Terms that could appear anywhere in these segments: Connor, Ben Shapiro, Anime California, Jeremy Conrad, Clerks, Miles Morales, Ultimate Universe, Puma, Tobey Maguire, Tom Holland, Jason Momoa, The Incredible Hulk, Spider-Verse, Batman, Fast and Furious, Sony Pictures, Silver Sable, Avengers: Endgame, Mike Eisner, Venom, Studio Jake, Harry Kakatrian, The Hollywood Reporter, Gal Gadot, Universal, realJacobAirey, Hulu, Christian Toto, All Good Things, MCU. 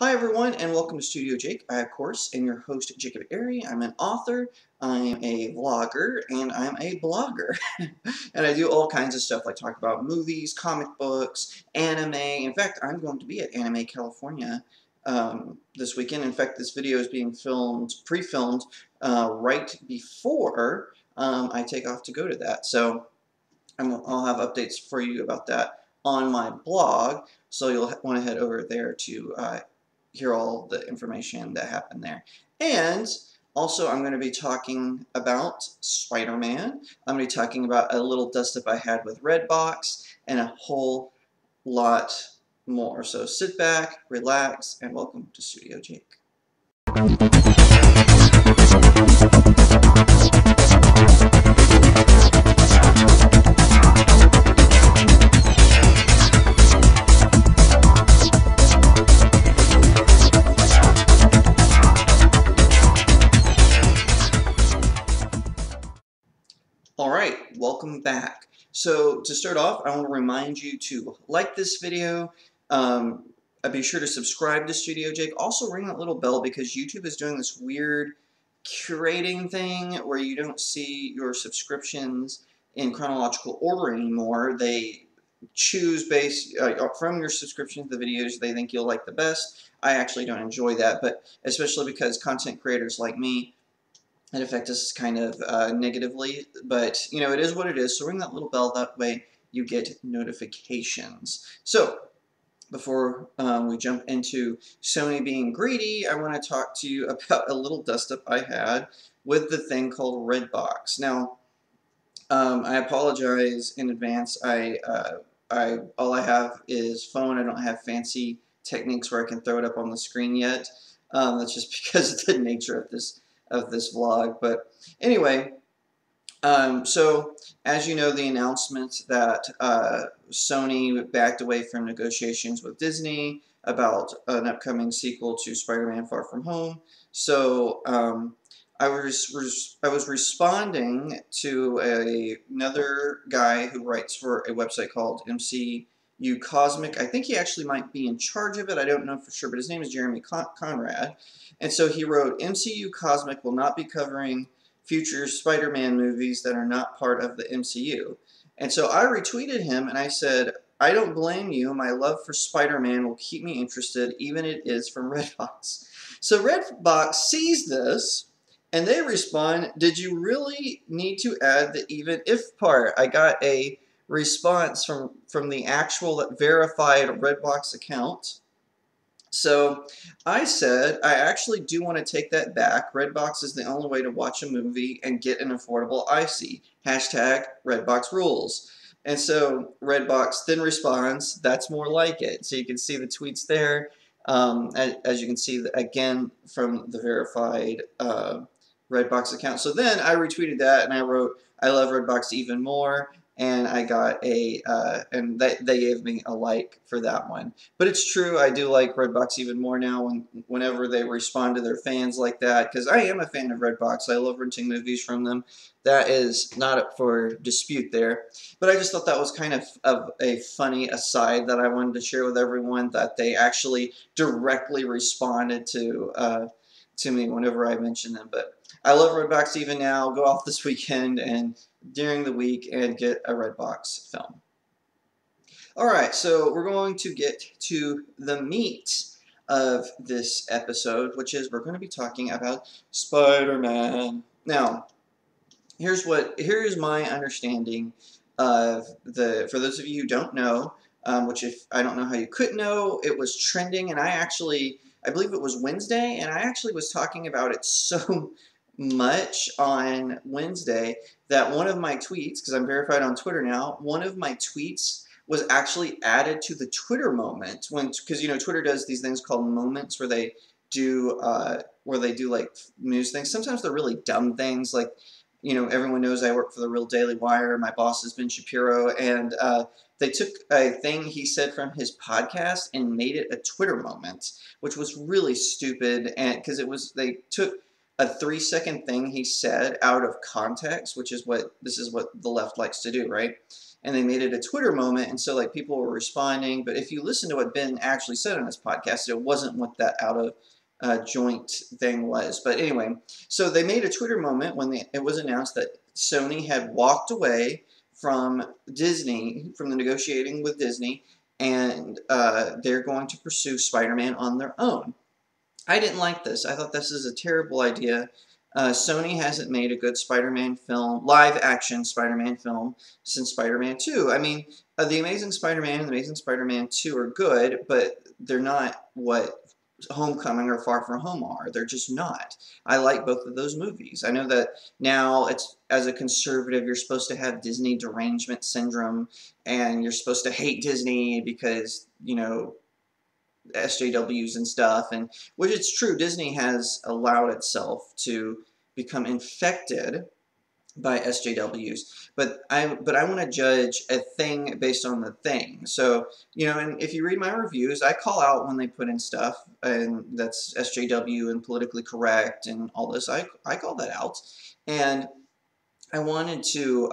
Hi everyone, and welcome to Studio Jake. I, of course, am your host, Jacob Airey. I'm an author, I'm a vlogger, and I'm a blogger. And I do all kinds of stuff, like talk about movies, comic books, anime. In fact, I'm going to be at Anime California this weekend. In fact, this video is being filmed, pre-filmed, right before I take off to go to that. So I'll have updates for you about that on my blog, so you'll want to head over there to hear all the information that happened there. And also I'm going to be talking about Spider-Man. I'm going to be talking about a little dust-up I had with Redbox and a whole lot more. So sit back, relax, and welcome to Studio Jake. Alright, welcome back. So to start off, I want to remind you to like this video, be sure to subscribe to Studio Jake. Also ring that little bell because YouTube is doing this weird curating thing where you don't see your subscriptions in chronological order anymore. They choose based from your subscriptions the videos they think you'll like the best. I actually don't enjoy that, but especially because content creators like me, it affects us kind of negatively, but you know, it is what it is, so ring that little bell, that way you get notifications. So, before we jump into Sony being greedy, I want to talk to you about a little dust-up I had with the thing called Redbox. Now, I apologize in advance, all I have is phone, I don't have fancy techniques where I can throw it up on the screen yet. That's just because of the nature of this vlog, but anyway, so as you know, the announcement that Sony backed away from negotiations with Disney about an upcoming sequel to Spider-Man: Far From Home. So I was responding to another guy who writes for a website called MC Cosmic. I think he actually might be in charge of it. I don't know for sure, but his name is Jeremy Conrad. And so he wrote, MCU Cosmic will not be covering future Spider-Man movies that are not part of the MCU. And so I retweeted him and I said, I don't blame you. My love for Spider-Man will keep me interested, even if it is from Redbox. So Redbox sees this and they respond, did you really need to add the even if part? I got a response from the actual verified Redbox account. So I said, I actually do want to take that back. Redbox is the only way to watch a movie and get an affordable IC. Hashtag Redbox rules. And so Redbox then responds, that's more like it. So you can see the tweets there. As you can see, again, from the verified Redbox account. So then I retweeted that and I wrote, I love Redbox even more. And I got a, and they gave me a like for that one. But it's true, I do like Redbox even more now whenever they respond to their fans like that. Because I am a fan of Redbox. I love renting movies from them. That is not up for dispute there. But I just thought that was kind of a funny aside that I wanted to share with everyone, that they actually directly responded to me whenever I mentioned them. But I love Redbox even now. Go off this weekend and during the week and get a Redbox film. Alright, so we're going to get to the meat of this episode, which is we're going to be talking about Spider-Man. Now, here is my understanding of the, for those of you who don't know, which if I don't know how you could know, it was trending, and I believe it was Wednesday, and I actually was talking about it so much on Wednesday that one of my tweets, because I'm verified on Twitter now, one of my tweets was actually added to the Twitter moment, because you know Twitter does these things called moments where they do like news things. Sometimes they're really dumb things, like you know everyone knows I work for The Real Daily Wire. My boss is Ben Shapiro, and they took a thing he said from his podcast and made it a Twitter moment, which was really stupid, and because it was they took a 3-second thing he said out of context, which is what the left likes to do, right? and they made it a Twitter moment, and so like people were responding. But if you listen to what Ben actually said on his podcast, it wasn't what that out of joint thing was. But anyway, so they made a Twitter moment when it was announced that Sony had walked away from Disney, from the negotiating with Disney, and they're going to pursue Spider-Man on their own. I didn't like this. I thought this is a terrible idea. Sony hasn't made a good Spider-Man film, live-action Spider-Man film, since Spider-Man 2. I mean, The Amazing Spider-Man and The Amazing Spider-Man 2 are good, but they're not what Homecoming or Far From Home are. They're just not. I like both of those movies. I know that now it's, as a conservative, you're supposed to have Disney derangement syndrome, and you're supposed to hate Disney because, you know, SJWs and stuff, and which it's true, Disney has allowed itself to become infected by SJWs, but I want to judge a thing based on the thing. So, you know, and if you read my reviews, I call out when they put in stuff, and that's SJW and politically correct and all this. I call that out, and I wanted to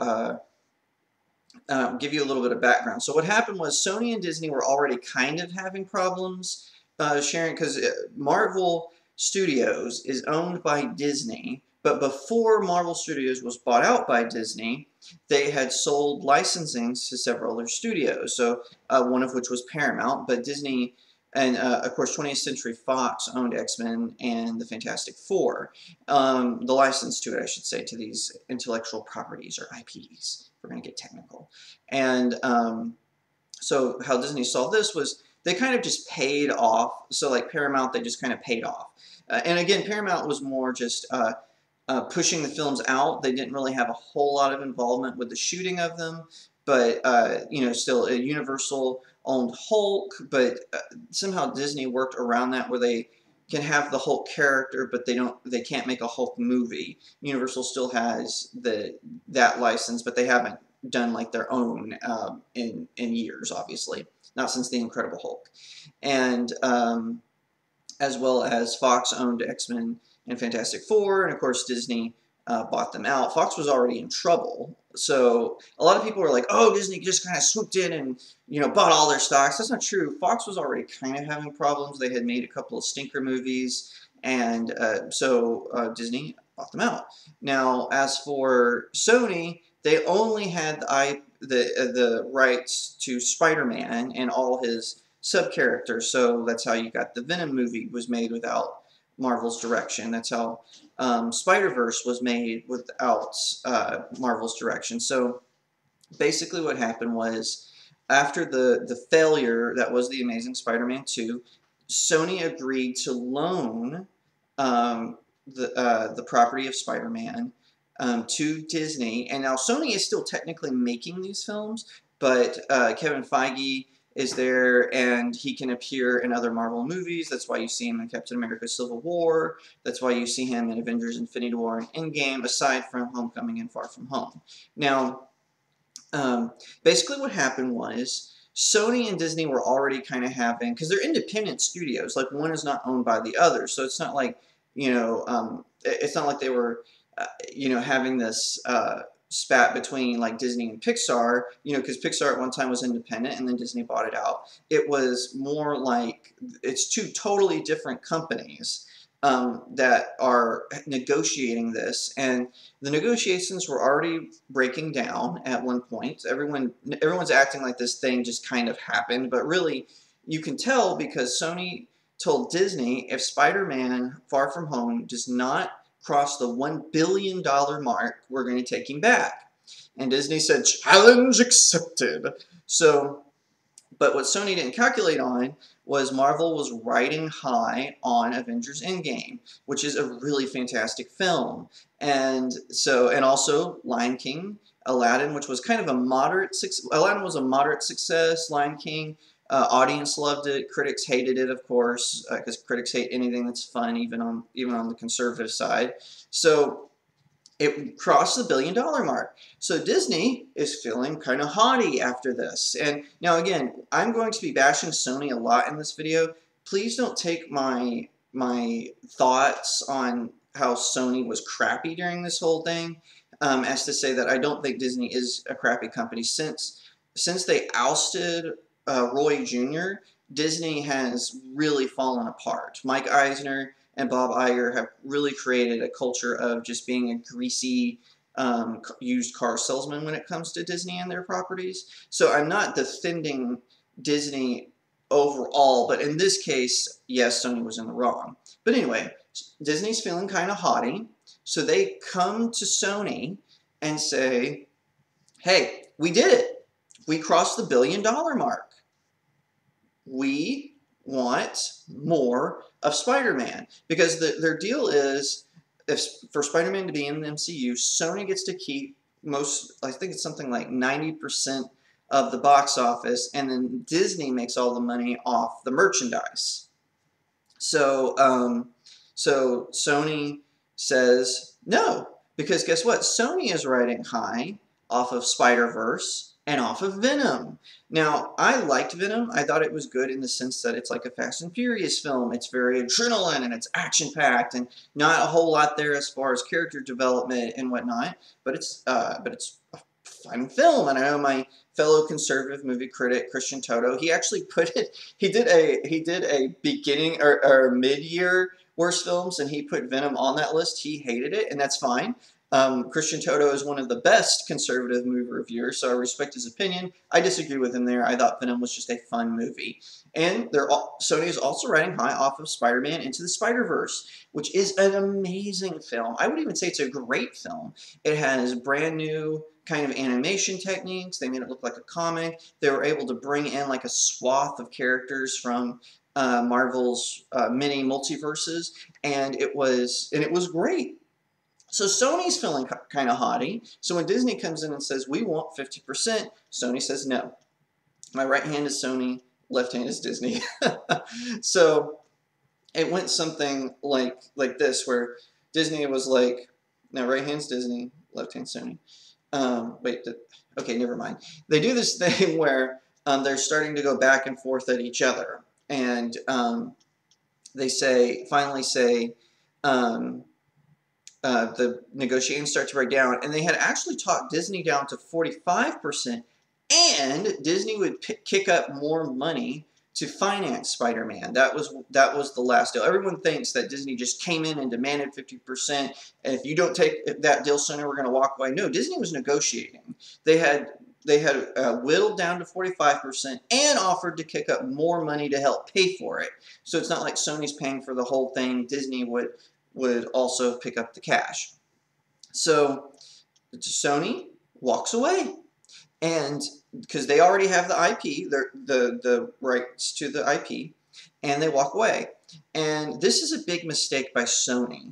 give you a little bit of background. So what happened was Sony and Disney were already kind of having problems sharing, because Marvel Studios is owned by Disney, but before Marvel Studios was bought out by Disney, they had sold licensing to several other studios, so one of which was Paramount, but Disney and, of course, 20th Century Fox owned X-Men and the Fantastic Four. The license to it, I should say, to these intellectual properties, or IPs, if we're going to get technical. And so how Disney solved this was they kind of just paid off. So like Paramount, they just kind of paid off. And again, Paramount was more just pushing the films out. They didn't really have a whole lot of involvement with the shooting of them. But, you know, still Universal owned Hulk, but somehow Disney worked around that where they can have the Hulk character, but they can't make a Hulk movie. Universal still has that license, but they haven't done like their own in years, obviously. Not since The Incredible Hulk. And as well as Fox owned X-Men and Fantastic Four, and of course Disney bought them out. Fox was already in trouble, so a lot of people were like, oh, Disney just kind of swooped in and, you know, bought all their stocks. That's not true. Fox was already kind of having problems. They had made a couple of stinker movies, and so Disney bought them out. Now, as for Sony, they only had the rights to Spider-Man and all his sub-characters, so that's how you got the Venom movie was made without Marvel's direction. That's how Spider-Verse was made without Marvel's direction. So basically what happened was after the failure that was The Amazing Spider-Man 2, Sony agreed to loan the property of Spider-Man to Disney. And now Sony is still technically making these films, but Kevin Feige is there, and he can appear in other Marvel movies. That's why you see him in Captain America: Civil War. That's why you see him in Avengers: Infinity War and Endgame, aside from Homecoming and Far From Home. Now, basically what happened was Sony and Disney were already kind of having, because they're independent studios, like one is not owned by the other, so it's not like, you know, it's not like they were, you know, having this spat between like Disney and Pixar, you know, because Pixar at one time was independent and then Disney bought it out. It was more like it's two totally different companies that are negotiating this, and the negotiations were already breaking down at one point. Everyone's acting like this thing just kind of happened, but really you can tell because Sony told Disney, if Spider-Man Far From Home does not cross the $1 billion mark, we're going to take him back. And Disney said, challenge accepted. So, but what Sony didn't calculate on was Marvel was riding high on Avengers: Endgame, which is a really fantastic film. And so, and also Lion King, Aladdin, which was kind of a moderate success. Aladdin was a moderate success. Lion King, audience loved it. Critics hated it, of course, because critics hate anything that's fun, even on the conservative side. So it crossed the $1 billion mark. So Disney is feeling kind of haughty after this. And now, again, I'm going to be bashing Sony a lot in this video. Please don't take my thoughts on how Sony was crappy during this whole thing as to say that I don't think Disney is a crappy company. Since they ousted Roy Jr., Disney has really fallen apart. Mike Eisner and Bob Iger have really created a culture of just being a greasy used car salesman when it comes to Disney and their properties. So I'm not defending Disney overall, but in this case, yes, Sony was in the wrong. But anyway, Disney's feeling kind of haughty, so they come to Sony and say, hey, we did it. We crossed the billion-dollar mark. We want more of Spider-Man, because their deal is, if for Spider-Man to be in the MCU, Sony gets to keep most, I think it's something like 90% of the box office, and then Disney makes all the money off the merchandise. So Sony says no, because guess what? Sony is riding high off of Spider-Verse and off of Venom. Now, I liked Venom. I thought it was good in the sense that it's like a Fast and Furious film. It's very adrenaline and it's action-packed and not a whole lot there as far as character development and whatnot, but it's a fun film, and I know my fellow conservative movie critic Christian Toto, he actually put it, he did a beginning or mid-year worst films, and he put Venom on that list. He hated it, and that's fine. Christian Toto is one of the best conservative movie reviewers, so I respect his opinion. I disagree with him there. I thought Venom was just a fun movie. And Sony is also riding high off of Spider-Man Into the Spider-Verse, which is an amazing film. I would even say it's a great film. It has brand new kind of animation techniques. They made it look like a comic. They were able to bring in like a swath of characters from Marvel's many multiverses, and it was great. So Sony's feeling kind of haughty. So when Disney comes in and says, we want 50%, Sony says no. My right hand is Sony, left hand is Disney. So it went something like this, where Disney was like, no, right hand's Disney, left hand's Sony. Okay, never mind. They do this thing where they're starting to go back and forth at each other. And they finally say the negotiations start to break down, and they had actually talked Disney down to 45%, and Disney would kick up more money to finance Spider-Man. That was the last deal. Everyone thinks that Disney just came in and demanded 50%, and if you don't take that deal sooner, we're going to walk away. No, Disney was negotiating. They had whittled down to 45% and offered to kick up more money to help pay for it. So it's not like Sony's paying for the whole thing. Disney would also pick up the cash. So Sony walks away, and because they already have the IP, the rights to the IP, and they walk away. And this is a big mistake by Sony.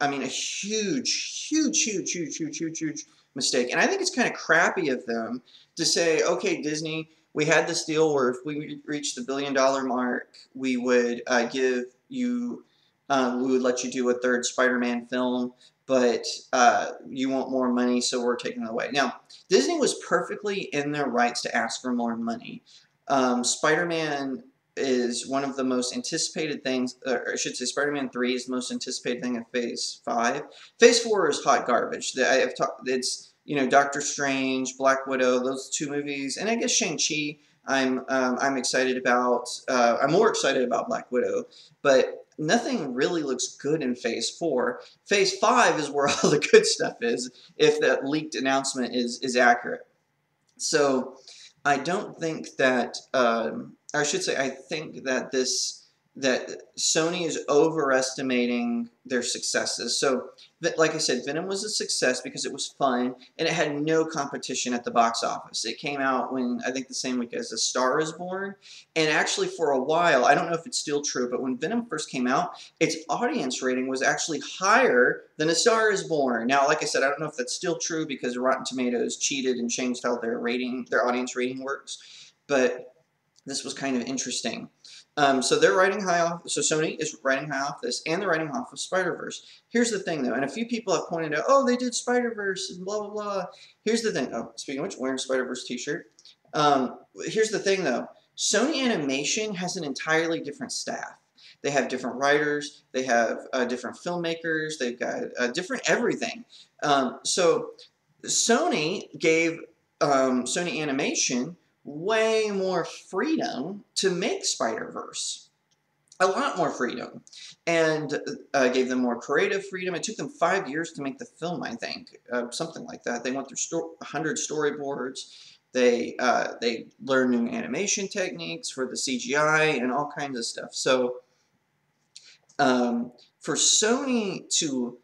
I mean, a huge, huge, huge, huge, huge, huge, huge mistake. And I think it's kind of crappy of them to say, okay, Disney, we had this deal where if we reach the billion-dollar mark, we would give you, we would let you do a third Spider-Man film, but you want more money, so we're taking it away. Now, Disney was perfectly in their rights to ask for more money. Spider-Man is one of the most anticipated things, or I should say Spider-Man 3 is the most anticipated thing in Phase 5. Phase 4 is hot garbage. It's, you know, Doctor Strange, Black Widow, those two movies, and I guess Shang-Chi I'm excited about. I'm more excited about Black Widow, but nothing really looks good in Phase 4. Phase 5 is where all the good stuff is, if that leaked announcement is accurate. So I don't think that, I should say I think that Sony is overestimating their successes. So like I said, Venom was a success because it was fun, and it had no competition at the box office. It came out when, I think the same week as A Star is Born, and actually for a while, I don't know if it's still true, but when Venom first came out, its audience rating was actually higher than A Star is Born. Now, like I said, I don't know if that's still true because Rotten Tomatoes cheated and changed how their audience rating works, but this was kind of interesting. So they're riding high off, so Sony is riding high off this, and they're riding off of Spider-Verse. Here's the thing, though, and a few people have pointed out, oh, they did Spider-Verse and blah, blah, blah. Here's the thing, oh, speaking of which, wearing a Spider-Verse t-shirt. Here's the thing, though. Sony Animation has an entirely different staff. They have different writers. They have different filmmakers. They've got different everything. So Sony gave Sony Animation way more freedom to make Spider-Verse. A lot more freedom. And gave them more creative freedom. It took them 5 years to make the film, I think. Something like that. They went through 100 storyboards. They learn new animation techniques for the CGI and all kinds of stuff. So for Sony to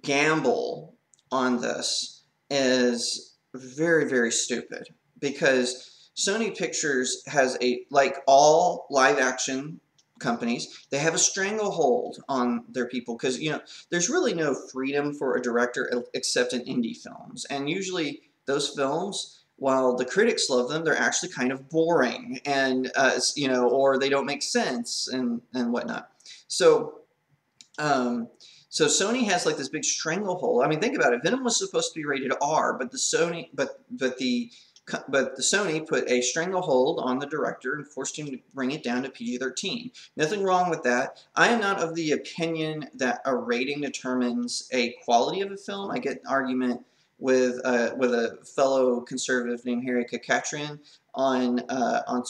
gamble on this is very, very stupid, because Sony Pictures has a, like all live action companies, they have a stranglehold on their people, because, you know, there's really no freedom for a director except in indie films. And usually those films, while the critics love them, they're actually kind of boring, and you know, or they don't make sense and whatnot. So, so Sony has like this big stranglehold. I mean, think about it. Venom was supposed to be rated R, but Sony put a stranglehold on the director and forced him to bring it down to PG-13. Nothing wrong with that. I am not of the opinion that a rating determines a quality of a film. I get an argument with a fellow conservative named Harry Kakatrian on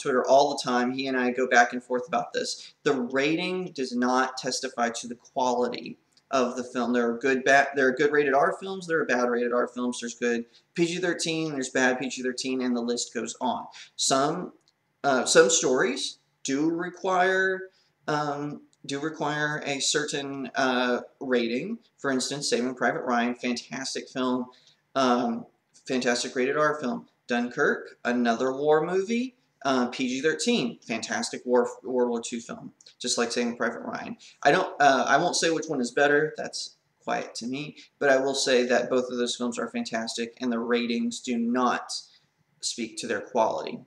Twitter all the time. He and I go back and forth about this. The rating does not testify to the quality of the film. There are good there are good rated R films. There are bad rated R films. There's good PG-13. There's bad PG-13, and the list goes on. Some stories do require a certain rating. For instance, Saving Private Ryan, fantastic film. Fantastic rated R film. Dunkirk, another war movie, PG-13, fantastic World War II film, just like Saving Private Ryan. I won't say which one is better, that's quiet to me, but I will say that both of those films are fantastic, and the ratings do not speak to their quality.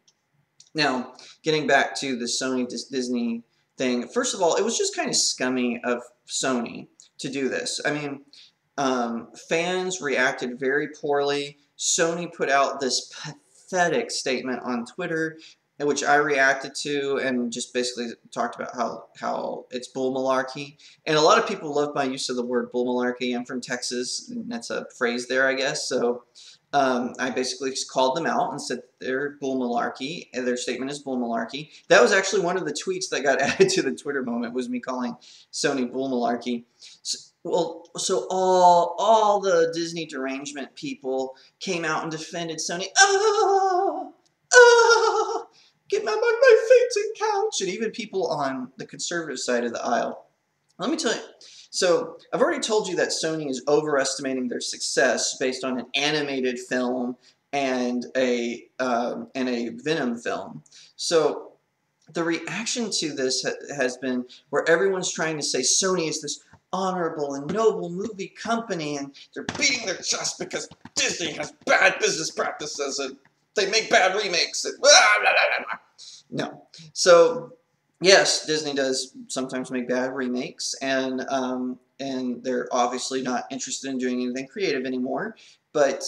Now, getting back to the Sony Disney thing, first of all, it was just kind of scummy of Sony to do this. I mean, fans reacted very poorly. Sony put out this pathetic statement on Twitter, which I reacted to and just basically talked about how it's bull malarkey. And a lot of people love my use of the word bull malarkey. I'm from Texas, and that's a phrase there, I guess. So I basically just called them out and said they're bull malarkey, and their statement is bull malarkey. That was actually one of the tweets that got added to the Twitter moment, was me calling Sony bull malarkey. So all the Disney derangement people came out and defended Sony. Get my fainting couch, and even people on the conservative side of the aisle. Let me tell you. So I've already told you that Sony is overestimating their success based on an animated film and a Venom film. So the reaction to this has been where everyone's trying to say Sony is this honorable and noble movie company, and they're beating their chest because Disney has bad business practices and they make bad remakes and blah, blah, blah, blah. No. So yes, Disney does sometimes make bad remakes, and they're obviously not interested in doing anything creative anymore. But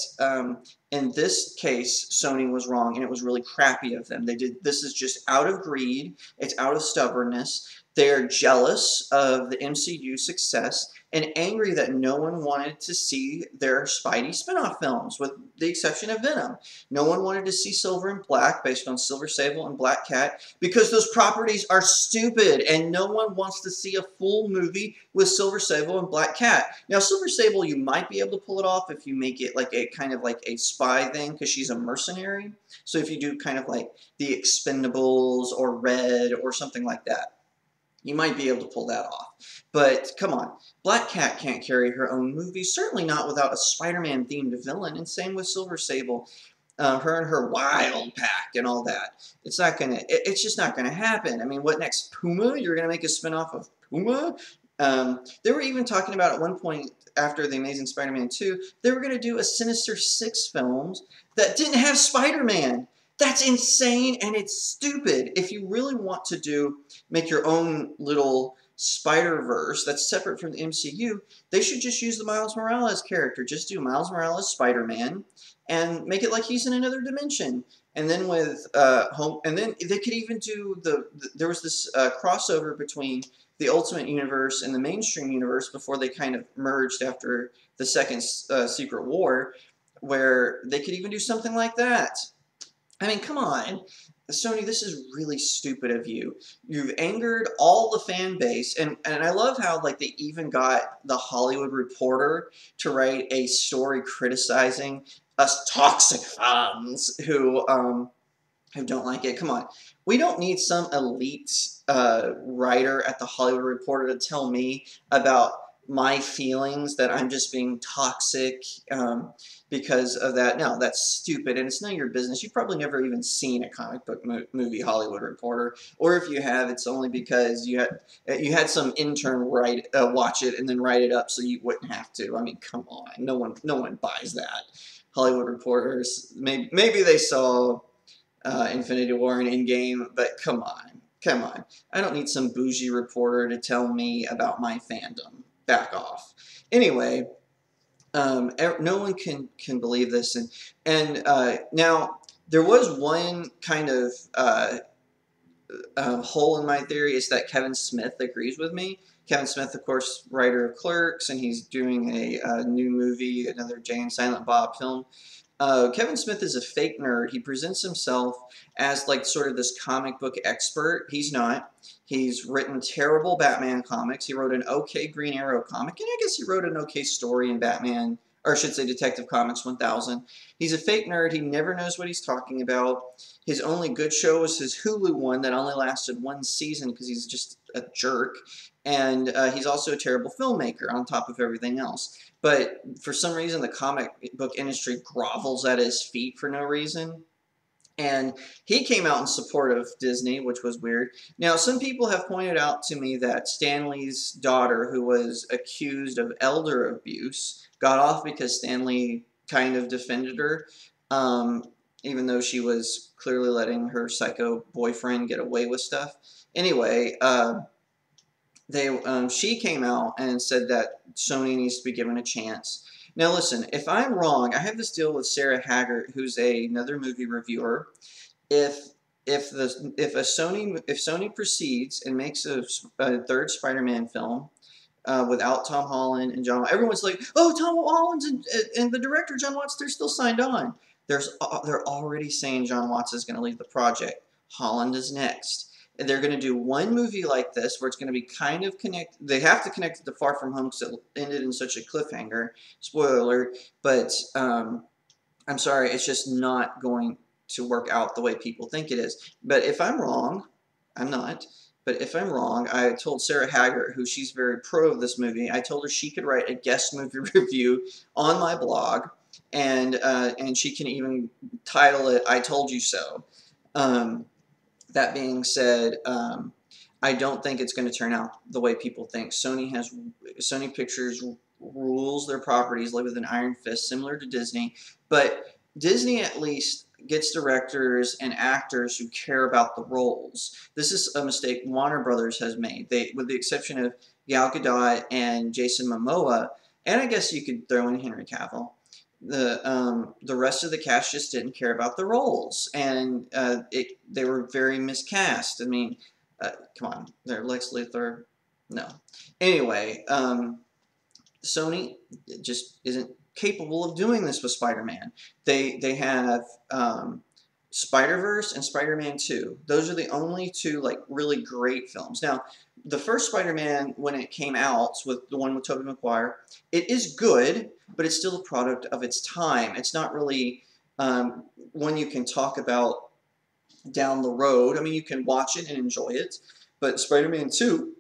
in this case, Sony was wrong, and it was really crappy of them. This is just out of greed. It's out of stubbornness. They're jealous of the MCU success and angry that no one wanted to see their Spidey spin-off films, with the exception of Venom. No one wanted to see Silver and Black, based on Silver Sable and Black Cat, because those properties are stupid, and no one wants to see a full movie with Silver Sable and Black Cat. Now, Silver Sable, you might be able to pull it off if you make it like a kind of like a spy thing, because she's a mercenary. So if you do kind of like The Expendables or Red or something like that, you might be able to pull that off. But come on, Black Cat can't carry her own movie, certainly not without a Spider-Man themed villain, and same with Silver Sable, her and her wild pack and all that. It's not gonna, it's just not gonna happen. I mean, what next, Puma? You're gonna make a spinoff of Puma? They were even talking about at one point, after The Amazing Spider-Man 2, they were gonna do a Sinister Six films that didn't have Spider-Man. That's insane, and it's stupid. If you really want to make your own little Spider-Verse that's separate from the MCU, they should just use the Miles Morales character. Just do Miles Morales Spider-Man and make it like he's in another dimension. And then with and then they could even do there was this crossover between the Ultimate Universe and the mainstream universe before they kind of merged after the second Secret War, where they could even do something like that. I mean, come on. Sony, this is really stupid of you. You've angered all the fan base, and I love how like they even got The Hollywood Reporter to write a story criticizing us toxic fans who don't like it. Come on. We don't need some elite writer at The Hollywood Reporter to tell me about my feelings that I'm just being toxic because of that. No, that's stupid, and it's none of your business. You've probably never even seen a comic book movie, Hollywood Reporter, or if you have, it's only because you had some intern write watch it and then write it up so you wouldn't have to. I mean, come on, no one buys that. Hollywood Reporters, maybe they saw Infinity War and Endgame, but come on, come on. I don't need some bougie reporter to tell me about my fandom. Back off. Anyway, no one can believe this. And now, there was one kind of hole in my theory, is that Kevin Smith agrees with me. Kevin Smith, of course, writer of Clerks, and he's doing a new movie, another Jay and Silent Bob film. Kevin Smith is a fake nerd. He presents himself as like sort of this comic book expert. He's not. He's written terrible Batman comics. He wrote an okay Green Arrow comic, and I guess he wrote an okay story in Batman, or I should say Detective Comics 1000. He's a fake nerd. He never knows what he's talking about. His only good show was his Hulu one that only lasted one season because he's just a jerk. And he's also a terrible filmmaker on top of everything else. But for some reason, the comic book industry grovels at his feet for no reason. And he came out in support of Disney, which was weird. Now, some people have pointed out to me that Stan Lee's daughter, who was accused of elder abuse, got off because Stan Lee kind of defended her, even though she was clearly letting her psycho boyfriend get away with stuff. Anyway, she came out and said that Sony needs to be given a chance. Now listen, if I'm wrong, I have this deal with Sarah Haggart, who's another movie reviewer. If Sony proceeds and makes a third Spider-Man film without Tom Holland and John, everyone's like, oh, Tom Holland and the director John Watts, they're still signed on. They're already saying John Watts is going to leave the project. Holland is next. And they're going to do one movie like this where it's going to be kind of connected. They have to connect it to Far From Home because it ended in such a cliffhanger. Spoiler alert. But I'm sorry, it's just not going to work out the way people think it is. But if I'm wrong, I'm not. But if I'm wrong, I told Sarah Haggart, who she's very pro of this movie, I told her she could write a guest movie review on my blog. And she can even title it, I Told You So. That being said, I don't think it's going to turn out the way people think. Sony Pictures rules their properties, live with an iron fist, similar to Disney. But Disney at least gets directors and actors who care about the roles. This is a mistake Warner Brothers has made. They, with the exception of Gal Gadot and Jason Momoa, and I guess you could throw in Henry Cavill, the rest of the cast just didn't care about the roles, and they were very miscast. I mean, come on, they're Lex Luthor, no. Anyway, Sony just isn't capable of doing this with Spider-Man. They have Spider-Verse and Spider-Man 2. Those are the only two like really great films. Now, the first Spider-Man, when it came out, with the one with Tobey Maguire, it is good, but it's still a product of its time. It's not really one you can talk about down the road. I mean, you can watch it and enjoy it, but Spider-Man 2,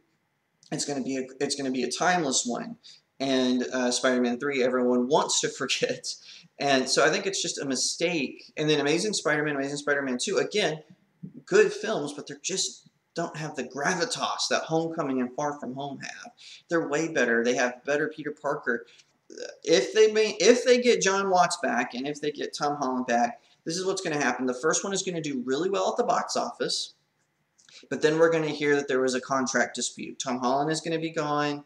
it's going to be a timeless one, and Spider-Man 3, everyone wants to forget, and so I think it's just a mistake. And then Amazing Spider-Man 2, again, good films, but they're just don't have the gravitas that Homecoming and Far From Home have. They're way better. They have better Peter Parker. If they get John Watts back and if they get Tom Holland back, this is what's going to happen. The first one is going to do really well at the box office, but then we're going to hear that there was a contract dispute. Tom Holland is going to be gone.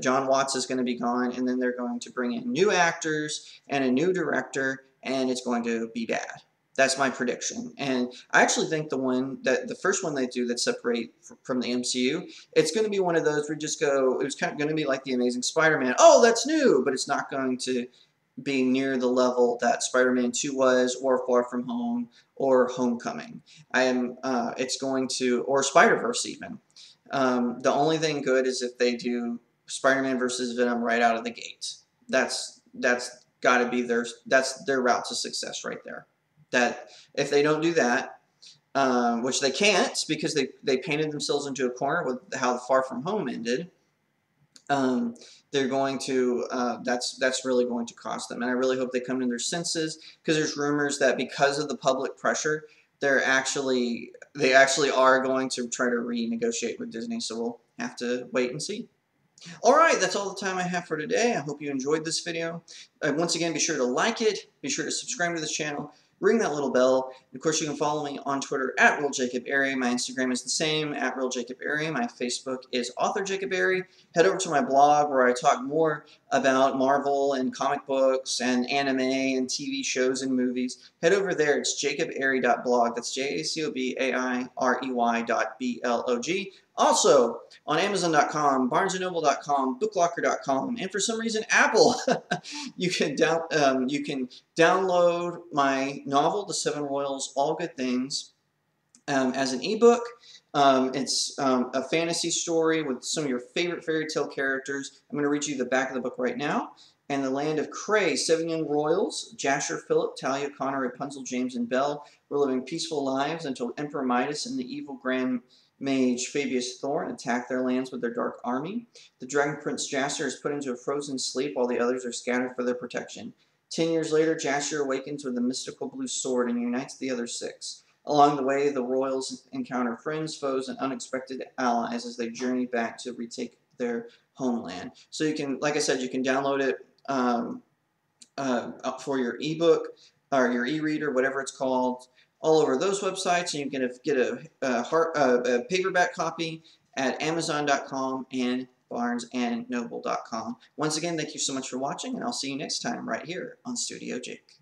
John Watts is going to be gone, and then they're going to bring in new actors and a new director, and it's going to be bad. That's my prediction. And I actually think the first one they do that separate from the MCU, it's going to be one of those where you just go, it's kind of going to be like The Amazing Spider-Man. Oh, that's new, but it's not going to be near the level that Spider-Man 2 was, or Far From Home, or Homecoming. Or Spider-Verse even. The only thing good is if they do Spider-Man versus Venom right out of the gate. That's got to be their route to success right there. That if they don't do that, which they can't because they painted themselves into a corner with how Far From Home ended, they're going to that's really going to cost them. And I really hope they come to their senses, because there's rumors that because of the public pressure, they actually are going to try to renegotiate with Disney. So we'll have to wait and see. Alright, that's all the time I have for today. I hope you enjoyed this video. Once again, be sure to like it, be sure to subscribe to this channel, ring that little bell. Of course, you can follow me on Twitter at @RealJacobAirey. My Instagram is the same, at @RealJacobAirey. My Facebook is AuthorJacobAirey. Head over to my blog where I talk more about Marvel and comic books and anime and TV shows and movies. Head over there. It's jacobairey.blog. that's jacobairey.blog. Also, on Amazon.com, BarnesandNoble.com, BookLocker.com, and for some reason, Apple. You can download my novel, The Seven Royals, All Good Things, as an ebook. It's a fantasy story with some of your favorite fairy tale characters. I'm going to read you the back of the book right now. And the land of Cray, 7 young royals, Jasher, Philip, Talia, Connor, Rapunzel, James, and Belle, were living peaceful lives until Emperor Midas and the evil Grand Mage Fabius Thorn attack their lands with their dark army. The Dragon Prince Jasher is put into a frozen sleep while the others are scattered for their protection. 10 years later, Jasher awakens with a mystical blue sword and unites the other 6. Along the way, the royals encounter friends, foes, and unexpected allies as they journey back to retake their homeland. So you can, like I said, you can download it for your ebook or your e-reader, whatever it's called, all over those websites, and you can get a paperback copy at Amazon.com and BarnesandNoble.com. Once again, thank you so much for watching, and I'll see you next time right here on Studio Jake.